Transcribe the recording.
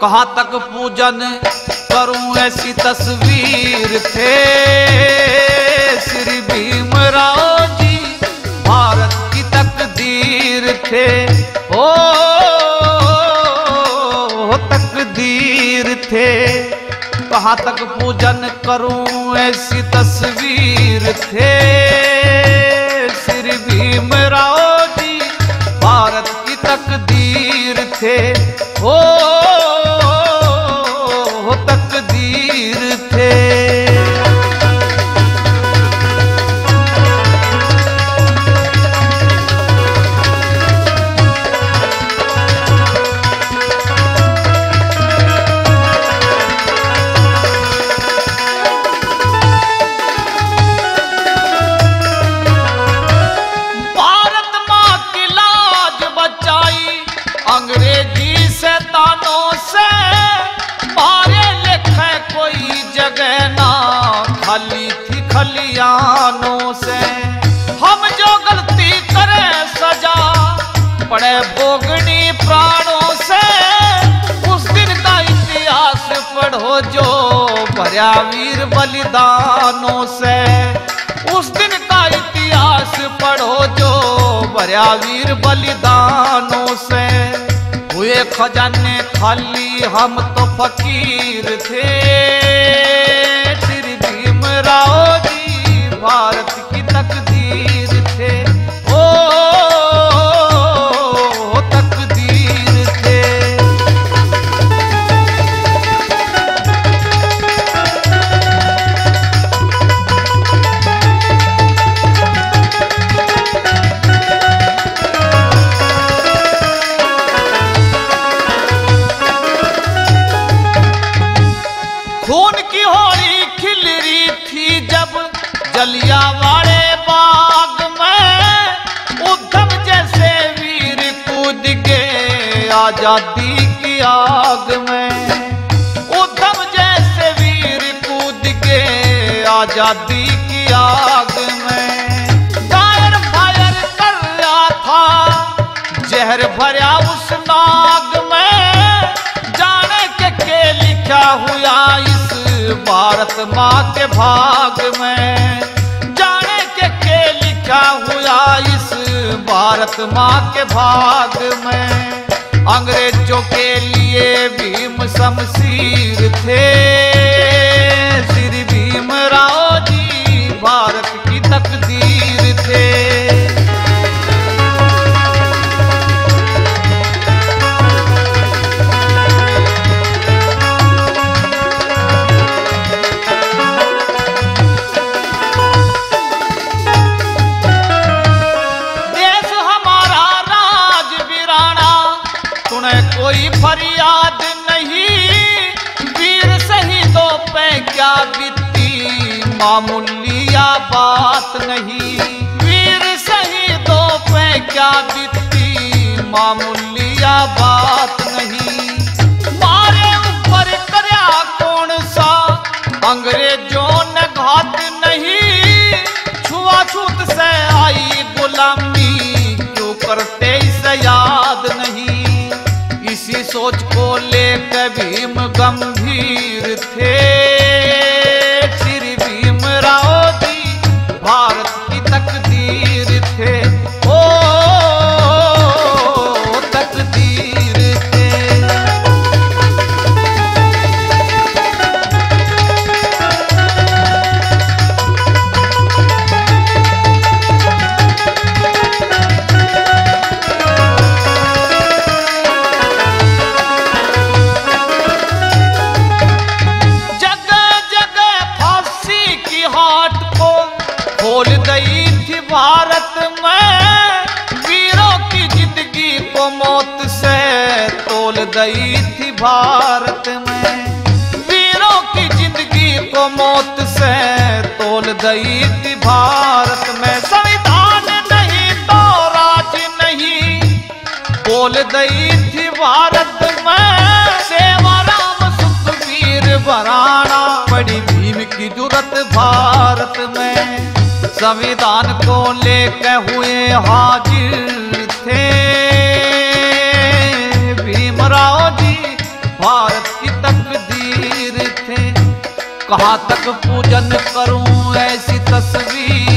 कहाँ तक पूजन करूं ऐसी तस्वीर थे श्री भीमराव जी, भारत की तकदीर थे। ओ तकदीर थे, कहाँ तक पूजन करूं ऐसी तस्वीर थे श्री भीमराव जी, भारत की तकदीर थे। ओ तकदीर थे। खलियानों से हम जो गलती करें सजा पड़े भोगनी प्राणों से। उस दिन का इतिहास पढ़ो जो भरा वीर बलिदानों से। उस दिन का इतिहास पढ़ो जो भरा वीर बलिदानों से। हुए खजाने खाली हम तो फकीर थे जी, भारत की तकदीर थे। ओ तकदीर थे। खून की होली खिल रही थी जब जलियावाले बाग में, उधम जैसे वीर कूद के आजादी की आग में। उधम जैसे वीर कूद के आजादी की आग में। फायर फायर कर रहा था जहर भरा उस नाग में। जाने के लिखा हुआ इस भारत माँ के भाग में। जाने के लिखा हुआ इस भारत माँ के भाग में। अंग्रेजों के लिए भीम शमशीर थे श्री भीमराव जी, भारत की तकदीर थे। कोई फरियाद नहीं वीर शहीदों पे क्या बीती मामूलिया बात नहीं। वीर शहीदों पे क्या बीती मामूलिया बात नहीं। मारे ऊपर करया कौन सा अंग्रेजों ने घात नहीं। छुआछूत से आई गुलामी क्यों करते इसे याद नहीं। इसी सोच को लेकर भीम गंभीर थे श्री भीमराव जी, भारत की तकदीर थे। ओ तकदीर थे। भारत में वीरों की जिंदगी को मौत से तोल गई थी। भारत में वीरों की जिंदगी को मौत से तोल गई थी। भारत में संविधान नहीं तो राज नहीं बोल गई थी। भारत में सेवाराम सुखवीर बराना बड़ी भीम की जुरत। भारत में संविधान को लेकर हुए हाजिर थे भीमराव जी, भारत की तकदीर थे, कहाँ तक पूजन करूं ऐसी तस्वीर।